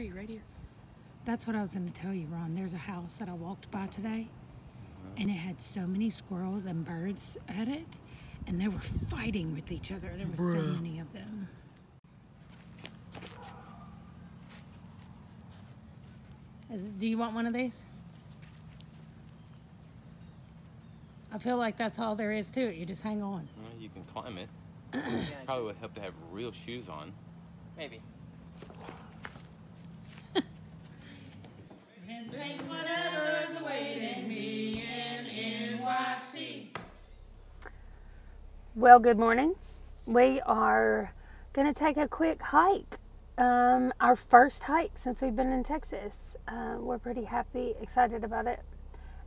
Right here. That's what I was going to tell you, Ron. There's a house that I walked by today, and it had so many squirrels and birds at it, and they were fighting with each other. There was so many of them. Do you want one of these? I feel like that's all there is to it. You just hang on. Well, you can climb it. Probably would help to have real shoes on. Maybe. Well, good morning. We are going to take a quick hike. Our first hike since we've been in Texas. We're pretty happy, excited about it.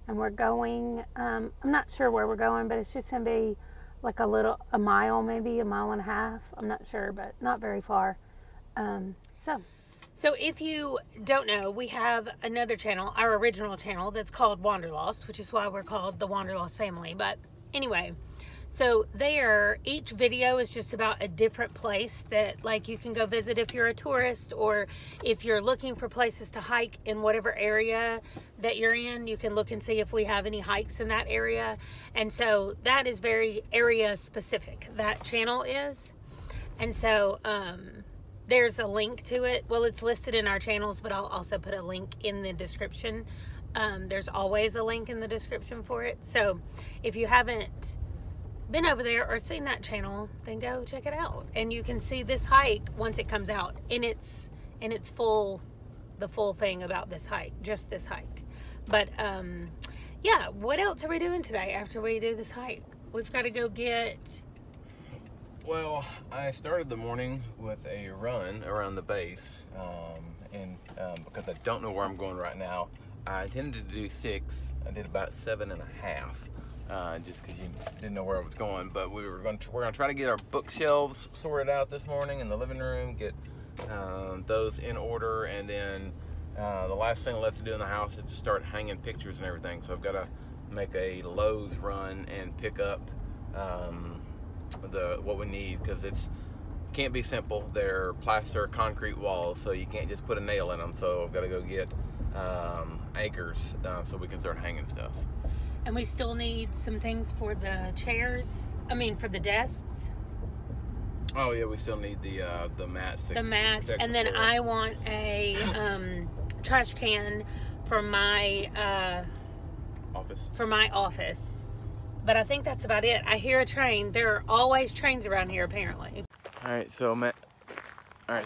And we're going, I'm not sure where we're going, but it's just going to be like a mile, maybe a mile and a half. I'm not sure, but not very far. So if you don't know, we have another channel, our original channel, that's called Wander Lost, which is why we're called the Wander Lost family. But anyway, so there, each video is just about a different place that like you can go visit if you're a tourist, or if you're looking for places to hike in whatever area that you're in, you can look and see if we have any hikes in that area. And so that is very area specific, that channel is. And so, there's a link to it. Well, it's listed in our channels, but I'll also put a link in the description. There's always a link in the description for it. So if you haven't been over there or seen that channel, then go check it out. And you can see this hike once it comes out in its full, the full thing about this hike, just this hike. But yeah, what else are we doing today after we do this hike? We've got to go get... Well, I started the morning with a run around the base, because I don't know where I'm going right now. I intended to do 6. I did about 7.5, just because you didn't know where I was going. But we're gonna try to get our bookshelves sorted out this morning in the living room, get those in order, and then the last thing left to do in the house is to start hanging pictures and everything. So I've got to make a Lowe's run and pick up. What we need, because it's can't be simple. They're plaster concrete walls, so you can't just put a nail in them. So I've got to go get anchors so we can start hanging stuff. And we still need some things for the chairs. I mean, for the desks. Oh yeah, we still need the mats. The mats, and then I want a trash can for my office. For my office. But I think that's about it. I hear a train. There are always trains around here, apparently. All right, so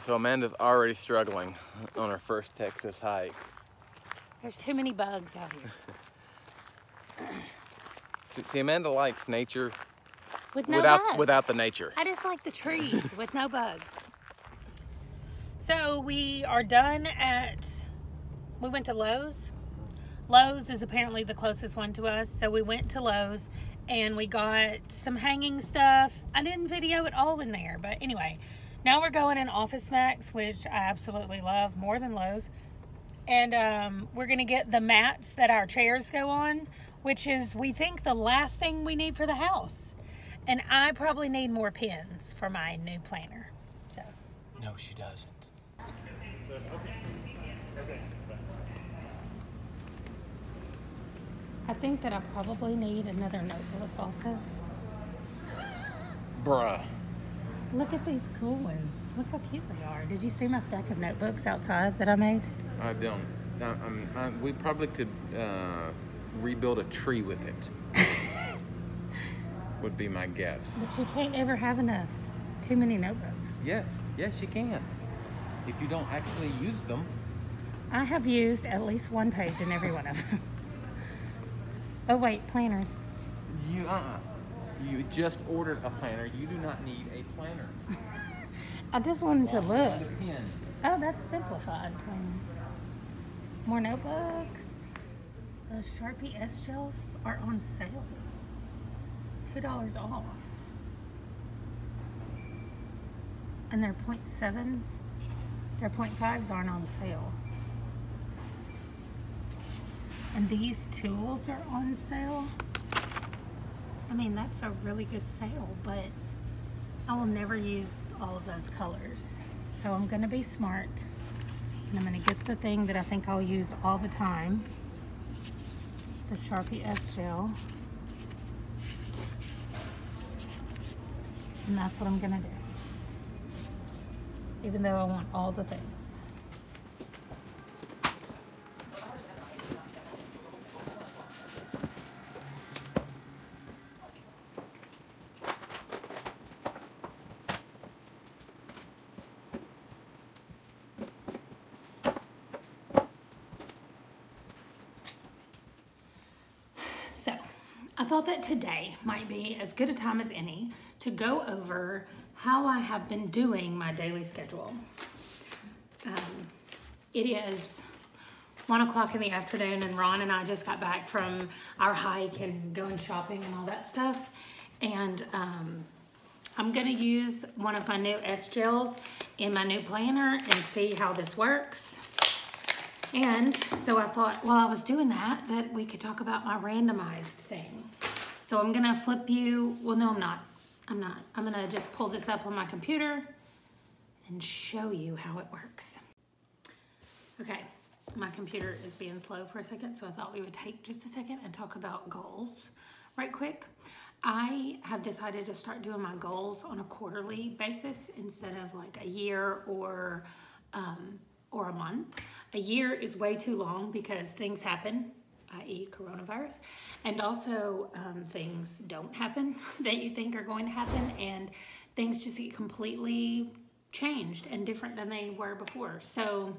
Amanda's already struggling on her first Texas hike. There's too many bugs out here. See, Amanda likes nature with no bugs. Without the nature. I just like the trees with no bugs. So we are done at, we went to Lowe's. Lowe's is apparently the closest one to us. So we went to Lowe's and we got some hanging stuff. I didn't video it all in there, but anyway, now we're going in Office Max, which I absolutely love more than Lowe's. And we're gonna get the mats that our chairs go on, which is, we think, the last thing we need for the house. And I probably need more pins for my new planner, so. No, she doesn't. Okay. I think that I probably need another notebook also. Bruh. Look at these cool ones. Look how cute they are. Did you see my stack of notebooks outside that I made? I don't. We probably could rebuild a tree with it. Would be my guess. But you can't ever have enough. Too many notebooks. Yes. Yes, you can. If you don't actually use them. I have used at least one page in every one of them. Oh wait, planners. You just ordered a planner. You do not need a planner. I just wanted to look. Oh, that's simplified planners. More notebooks. Those Sharpie S gels are on sale. $2 off. And they're 0.7s. Their 0.5s aren't on sale. And these tools are on sale. I mean, that's a really good sale, but I will never use all of those colors. So I'm gonna be smart And I'm going to get the thing that I think I'll use all the time, the Sharpie S gel. And that's what I'm going to do, even though I want all the things. I thought that today might be as good a time as any to go over how I have been doing my daily schedule. It is 1 o'clock in the afternoon and Ron and I just got back from our hike and going shopping and all that stuff. And I'm gonna use one of my new S gels in my new planner and see how this works. And so I thought while I was doing that, that we could talk about my randomized thing. So I'm gonna flip you, well, no, I'm not. I'm gonna just pull this up on my computer and show you how it works. Okay, my computer is being slow for a second, so I thought we would take just a second and talk about goals right quick. I have decided to start doing my goals on a quarterly basis instead of like a year or a month. A year is way too long because things happen, i.e. coronavirus, and also things don't happen that you think are going to happen, and things just get completely changed and different than they were before. So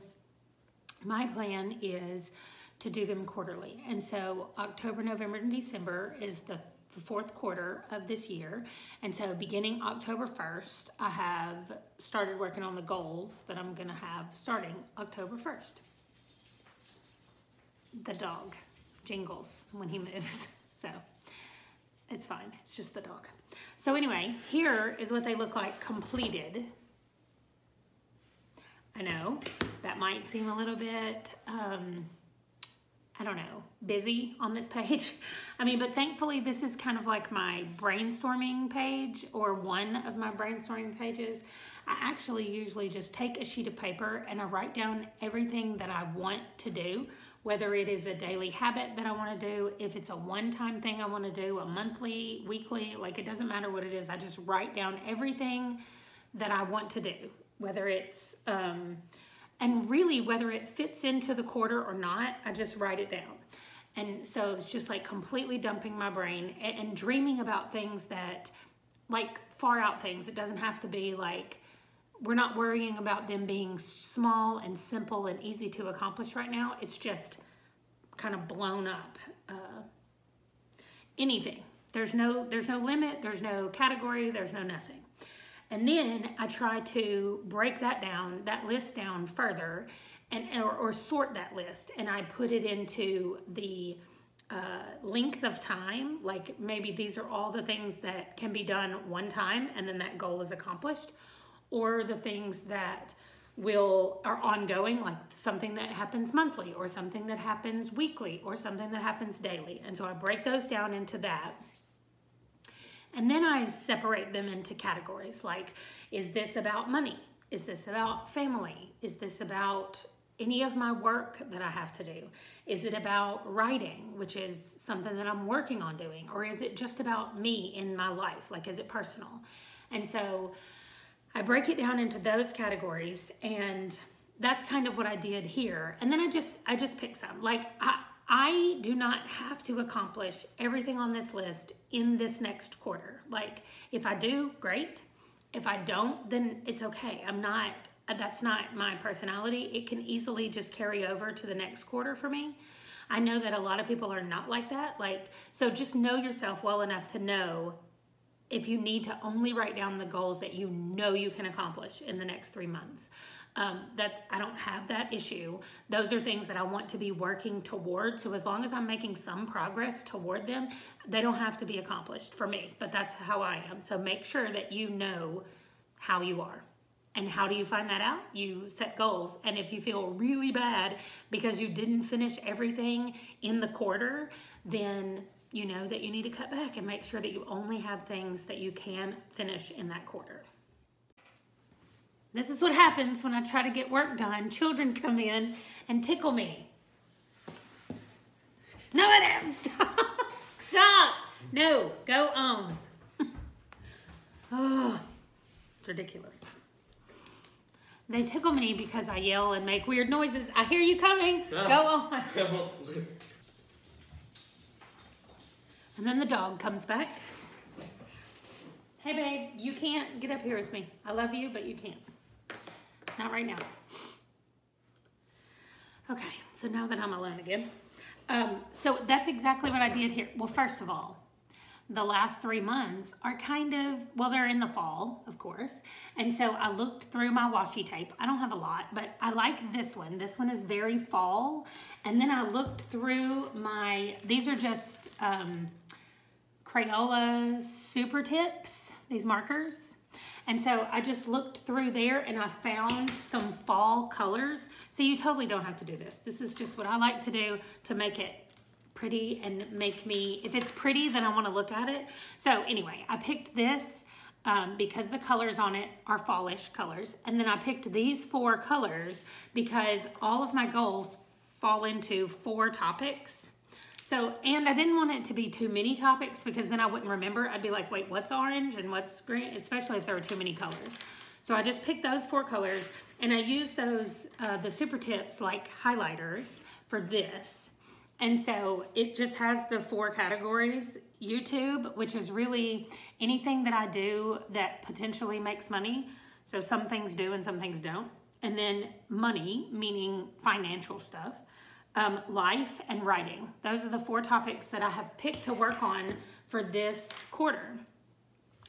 my plan is to do them quarterly. And so October, November, and December is the fourth quarter of this year. And so beginning October 1st, I have started working on the goals that I'm gonna have starting October 1st. The dog jingles when he moves, so it's fine, it's just the dog. So anyway, here is what they look like completed. I know that might seem a little bit, I don't know, busy on this page. I mean, but thankfully this is kind of like my brainstorming page, or one of my brainstorming pages. I actually usually just take a sheet of paper and I write down everything that I want to do, whether it is a daily habit that I want to do, if it's a one-time thing I want to do, a monthly, weekly, like it doesn't matter what it is. I just write down everything that I want to do, whether it's, and really, whether it fits into the quarter or not, I just write it down. And so it's just like completely dumping my brain and dreaming about things that, like far out things. It doesn't have to be like, we're not worrying about them being small and simple and easy to accomplish right now. It's just kind of blown up. Anything. There's no limit, there's no category, there's no nothing. And then I try to break that down, that list down further, and or sort that list. And I put it into the length of time, like maybe these are all the things that can be done one time and then that goal is accomplished, or the things that are ongoing, like something that happens monthly or something that happens weekly or something that happens daily. And so I break those down into that. And then I separate them into categories, like, is this about money? Is this about family? Is this about any of my work that I have to do? Is it about writing, which is something that I'm working on doing? Or is it just about me in my life? Like, is it personal? And so I break it down into those categories, and that's kind of what I did here. And then I just pick some. Like, I do not have to accomplish everything on this list in this next quarter. Like, if I do, great. If I don't, then it's okay. That's not my personality. It can easily just carry over to the next quarter for me. I know that a lot of people are not like that. Like, so just know yourself well enough to know if you need to only write down the goals that you know you can accomplish in the next 3 months. I don't have that issue. Those are things that I want to be working toward. So as long as I'm making some progress toward them, they don't have to be accomplished for me, but that's how I am. So make sure that you know how you are. And how do you find that out? You set goals. And if you feel really bad because you didn't finish everything in the quarter, then you know that you need to cut back and make sure that you only have things that you can finish in that quarter. This is what happens when I try to get work done. Children come in and tickle me. No, it is. Stop. Stop. No, go on. Oh, it's ridiculous. They tickle me because I yell and make weird noises. I hear you coming. Ah, go on. And then the dog comes back. Hey, babe, you can't get up here with me. I love you, but you can't. Not right now. Okay, so now that I'm alone again. So that's exactly what I did here. Well, first of all, the last 3 months are kind of, well, they're in the fall, of course. And so I looked through my washi tape. I don't have a lot, but I like this one. This one is very fall. And then I looked through my, these are just Crayola super tips, these markers. And so I just looked through there and I found some fall colors. So you totally don't have to do this. This is just what I like to do to make it pretty and make me, if it's pretty, then I want to look at it. So anyway, I picked this because the colors on it are fallish colors. And then I picked these 4 colors because all of my goals fall into 4 topics. So, and I didn't want it to be too many topics because then I wouldn't remember. I'd be like, wait, what's orange and what's green? Especially if there were too many colors. So I just picked those 4 colors and I used those, the super tips like highlighters for this. And so it just has the 4 categories. YouTube, which is really anything that I do that potentially makes money. So some things do and some things don't. And then money, meaning financial stuff. Life and writing. Those are the 4 topics that I have picked to work on for this quarter.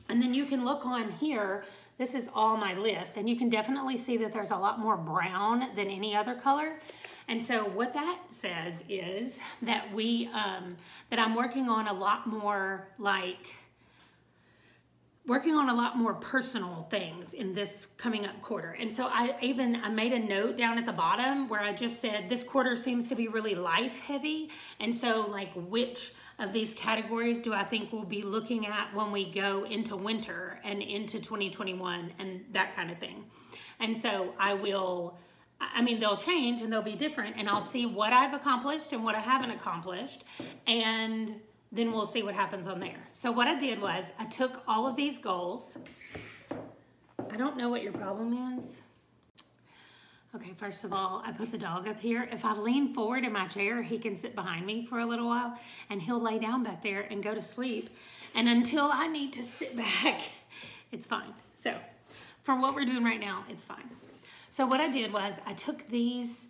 And then you can look on here. This is all my list. And you can definitely see that there's a lot more brown than any other color. And so what that says is that we, that I'm working on a lot more, like, working on a lot more personal things in this coming up quarter. And so I made a note down at the bottom where I just said, this quarter seems to be really life heavy. And so, like, which of these categories do I think we'll be looking at when we go into winter and into 2021 and that kind of thing. And so I will, I mean, they'll change and they'll be different, and I'll see what I've accomplished and what I haven't accomplished, and then we'll see what happens on there. So what I did was I took all of these goals. I don't know what your problem is. Okay, first of all, I put the dog up here. If I lean forward in my chair, he can sit behind me for a little while and he'll lay down back there and go to sleep. And until I need to sit back, it's fine. So for what we're doing right now, it's fine. So what I did was I took these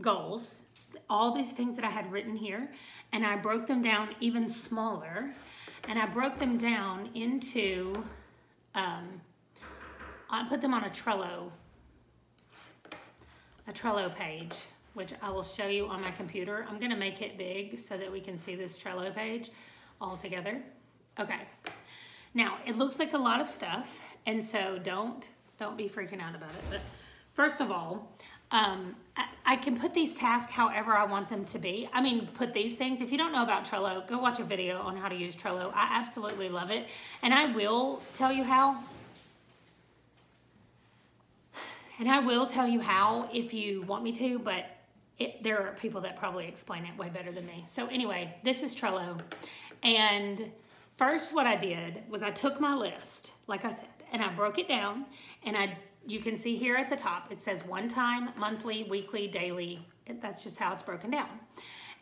goals, all these things that I had written here, and I broke them down even smaller, and I broke them down into, I put them on a Trello page, which I will show you on my computer. I'm gonna make it big so that we can see this Trello page all together. Okay, now it looks like a lot of stuff, and so don't be freaking out about it, but first of all, I can put these tasks however I want them to be. I mean, put these things. If you don't know about Trello, go watch a video on how to use Trello. I absolutely love it. And I will tell you how. And I will tell you how if you want me to, but there are people that probably explain it way better than me. So anyway, this is Trello. And first what I did was I took my list, like I said, and I broke it down, and you can see here at the top, it says one time, monthly, weekly, daily. That's just how it's broken down.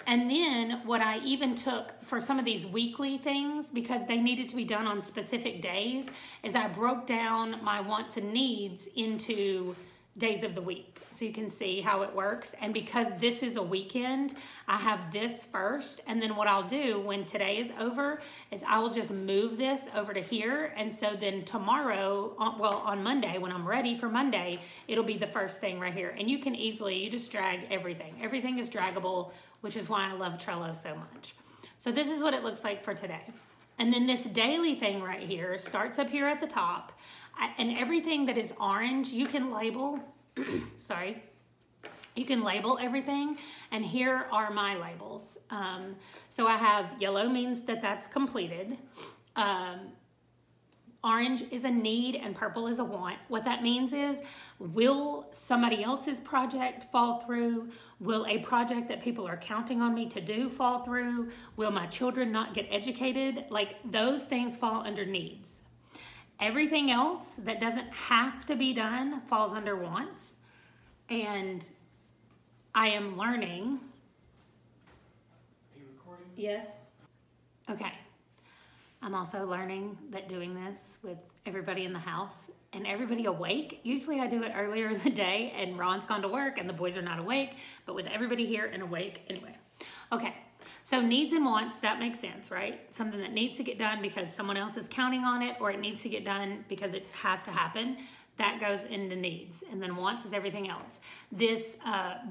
And then what I even took for some of these weekly things, because they needed to be done on specific days, is I broke down my wants and needs into days of the week. So you can see how it works. And because this is a weekend, I have this first. And then what I'll do when today is over is I will just move this over to here. And so then tomorrow, well, on Monday, when I'm ready for Monday, it'll be the first thing right here. And you can easily, you just drag everything. Everything is draggable, which is why I love Trello so much. So this is what it looks like for today. And then this daily thing right here starts up here at the top. And everything that is orange, you can label. Sorry, you can label everything, and here are my labels. So I have yellow means that that's completed, Orange is a need and purple is a want. What that means is, will somebody else's project fall through? Will a project that people are counting on me to do fall through? Will my children not get educated? Like, those things fall under needs. Everything else that doesn't have to be done falls under wants. And I am learning. Are you recording? Yes. Okay. I'm also learning that doing this with everybody in the house and everybody awake, usually I do it earlier in the day and Ron's gone to work and the boys are not awake, but with everybody here and awake anyway. Okay, so needs and wants, that makes sense, right? Something that needs to get done because someone else is counting on it, or it needs to get done because it has to happen. That goes into needs. And then wants is everything else. This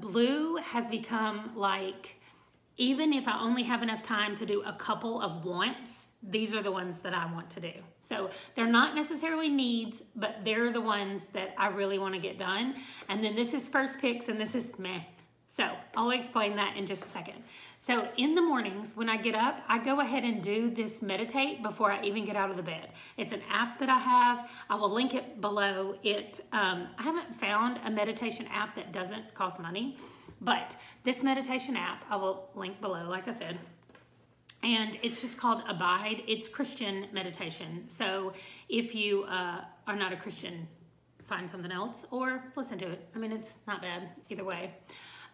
blue has become like, even if I only have enough time to do a couple of wants, these are the ones that I want to do. So they're not necessarily needs, but they're the ones that I really want to get done. And then this is first picks and this is meh. So I'll explain that in just a second. So in the mornings when I get up, I go ahead and do this meditate before I even get out of the bed. It's an app that I have. I will link it below. I haven't found a meditation app that doesn't cost money. But this meditation app, I will link below, like I said, and it's just called Abide. It's Christian meditation. So if you are not a Christian, find something else or listen to it. I mean, it's not bad either way.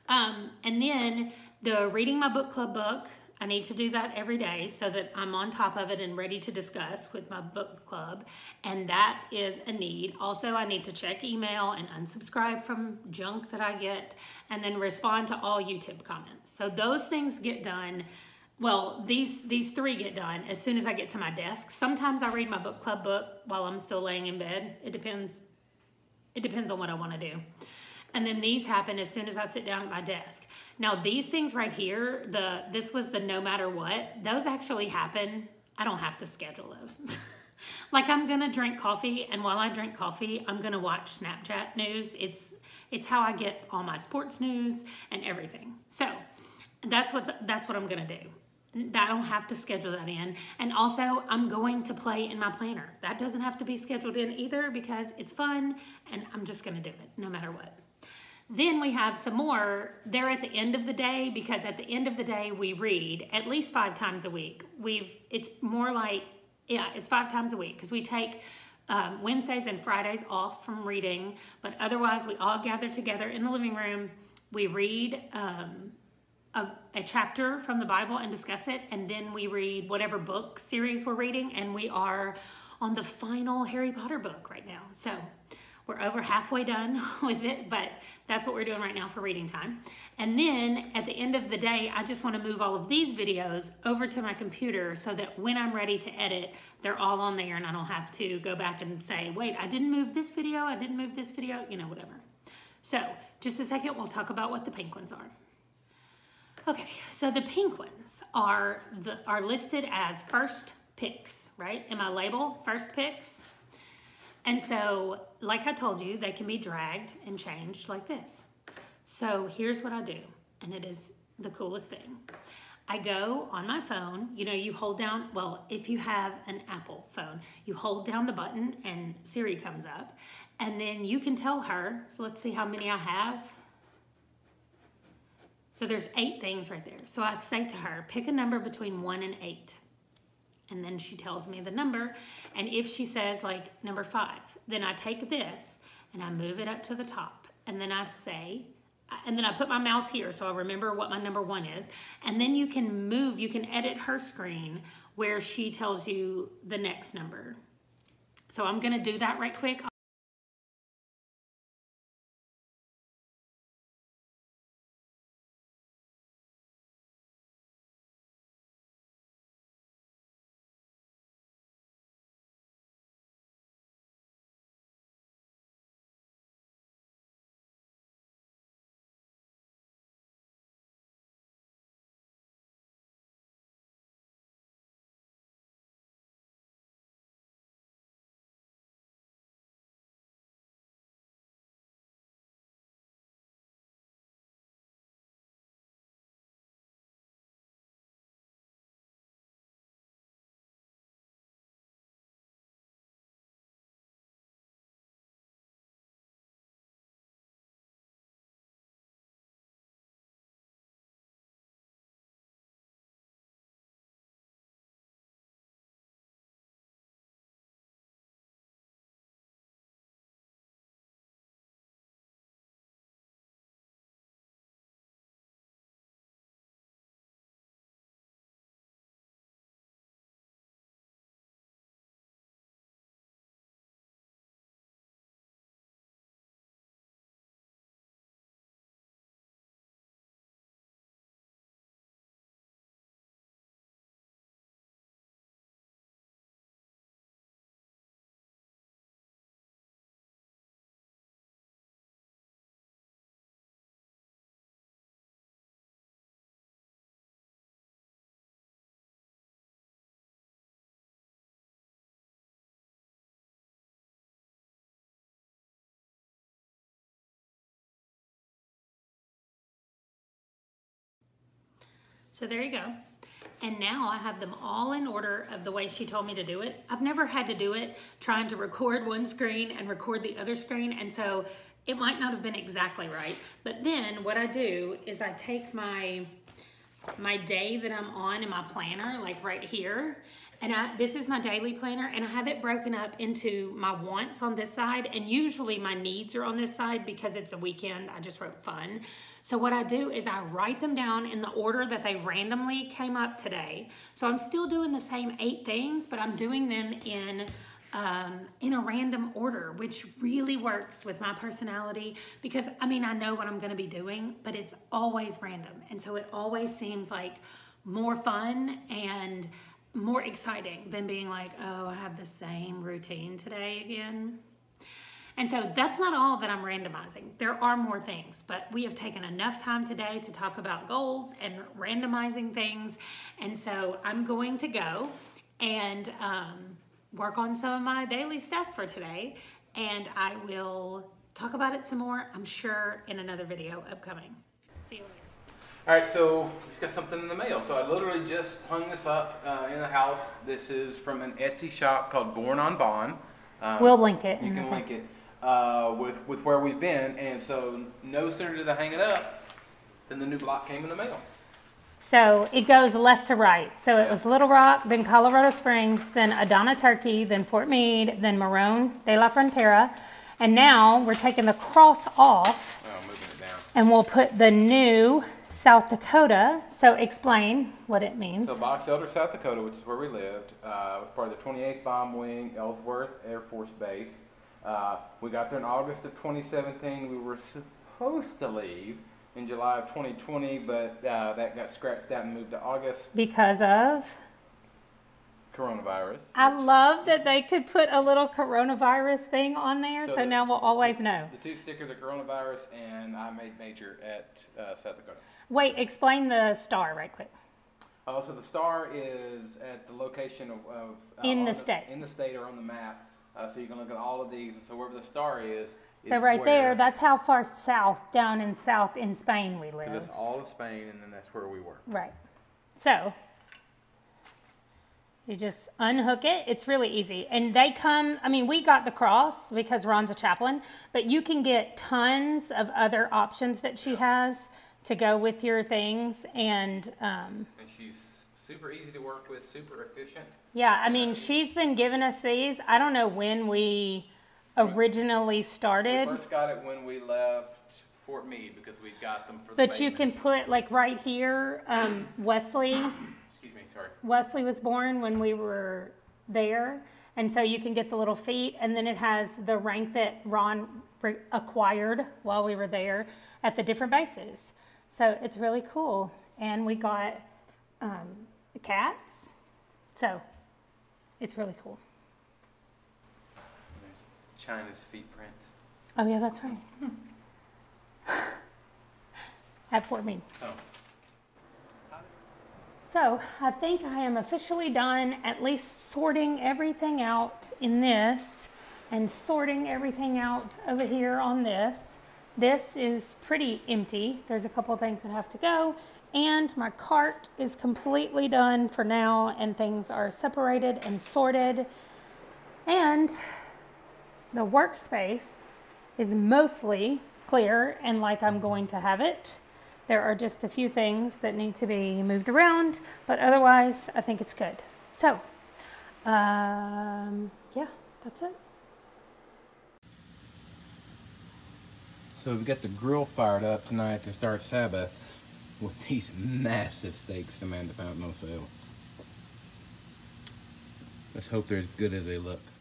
And then the reading my book club book, I need to do that every day so that I'm on top of it and ready to discuss with my book club. And that is a need. Also, I need to check email and unsubscribe from junk that I get, and then respond to all YouTube comments. So those things get done. Well, these three get done as soon as I get to my desk. Sometimes I read my book club book while I'm still laying in bed. It depends. It depends on what I want to do. And then these happen as soon as I sit down at my desk. Now these things right here, this was the no matter what, those actually happen. I don't have to schedule those. Like, I'm gonna drink coffee, and while I drink coffee, I'm gonna watch Snapchat news. It's how I get all my sports news and everything. So that's what I'm gonna do. I don't have to schedule that in. And also, I'm going to play in my planner. That doesn't have to be scheduled in either because it's fun, and I'm just gonna do it no matter what. Then we have some more. They're at the end of the day because at the end of the day we read at least 5 times a week. It's more like, yeah, it's 5 times a week because we take Wednesdays and Fridays off from reading, but otherwise we all gather together in the living room. We read a chapter from the Bible and discuss it, and then we read whatever book series we're reading, and we are on the final Harry Potter book right now. So we're over halfway done with it, but that's what we're doing right now for reading time. And then at the end of the day, I just want to move all of these videos over to my computer so that when I'm ready to edit, they're all on there and I don't have to go back and say, wait, I didn't move this video, I didn't move this video, you know, whatever. So just a second, we'll talk about what the pink ones are. Okay, so the pink ones are listed as first picks, right? In my label, first picks. And so, like I told you, they can be dragged and changed like this. So here's what I do, and it is the coolest thing. I go on my phone, you know, you hold down, well, if you have an Apple phone, you hold down the button and Siri comes up, and then you can tell her, so let's see how many I have. So there's 8 things right there. So I say to her, pick a number between 1 and 8. And then she tells me the number. And if she says like number 5, then I take this and I move it up to the top. And then I say, and then I put my mouse here so I remember what my number 1 is. And then you can move, you can edit her screen where she tells you the next number. So I'm gonna do that right quick. So there you go. And now I have them all in order of the way she told me to do it. I've never had to do it trying to record one screen and record the other screen, and so it might not have been exactly right. But then what I do is I take my day that I'm on in my planner, like right here, and this is my daily planner, and I have it broken up into my wants on this side, and usually my needs are on this side because it's a weekend. I just wrote fun. So what I do is I write them down in the order that they randomly came up today. So I'm still doing the same 8 things, but I'm doing them in a random order, which really works with my personality because, I mean, I know what I'm going to be doing, but it's always random. And so it always seems like more fun and more exciting than being like, oh, I have the same routine today again. And so that's not all that I'm randomizing. There are more things, but we have taken enough time today to talk about goals and randomizing things. And so I'm going to go and work on some of my daily stuff for today, and I will talk about it some more, I'm sure, in another video upcoming. See you later. All right, so just got something in the mail. So I literally just hung this up in the house. This is from an Etsy shop called Born on Bond. We'll link it. You can link it with where we've been. And so no sooner did I hang it up than the new block came in the mail. So it goes left to right. So it was Little Rock, then Colorado Springs, then Adana, Turkey, then Fort Meade, then Maroon de la Frontera. And now we're taking the cross off. Oh, moving it down. And we'll put the new South Dakota. So explain what it means. So Box Elder, South Dakota, which is where we lived, was part of the 28th Bomb Wing, Ellsworth Air Force Base. We got there in August of 2017. We were supposed to leave in July of 2020, but that got scratched out and moved to August. Because of? Coronavirus. I love that they could put a little coronavirus thing on there, so now we'll always know. The two stickers are coronavirus, and I made major at South Dakota. Wait, explain the star right quick. Oh, so the star is at the location of in the state or on the map, so you can look at all of these, and so wherever the star is. So right there, that's how far south, down in south in Spain we live. So that's all of Spain, and then that's where we were. Right. So you just unhook it. It's really easy. And they come, I mean, we got the cross because Ron's a chaplain, but you can get tons of other options that she has to go with your things. And she's super easy to work with, super efficient. Yeah, I mean, she's been giving us these. I don't know when we originally started. We first got it when we left Fort Meade because we got them for the But you can put, like right here, Wesley. Wesley was born when we were there, and so you can get the little feet, and then it has the rank that Ron acquired while we were there at the different bases. So it's really cool, and we got cats, so it's really cool. There's China's feet prints. Oh yeah, that's right. At Fort Meade. Oh. So I think I am officially done at least sorting everything out in this and sorting everything out over here on this. This is pretty empty. There's a couple of things that have to go, and my cart is completely done for now, and things are separated and sorted, and the workspace is mostly clear and like I'm going to have it. There are just a few things that need to be moved around, but otherwise, I think it's good. So, yeah, that's it. So we've got the grill fired up tonight to start Sabbath with these massive steaks Amanda found on sale. Let's hope they're as good as they look.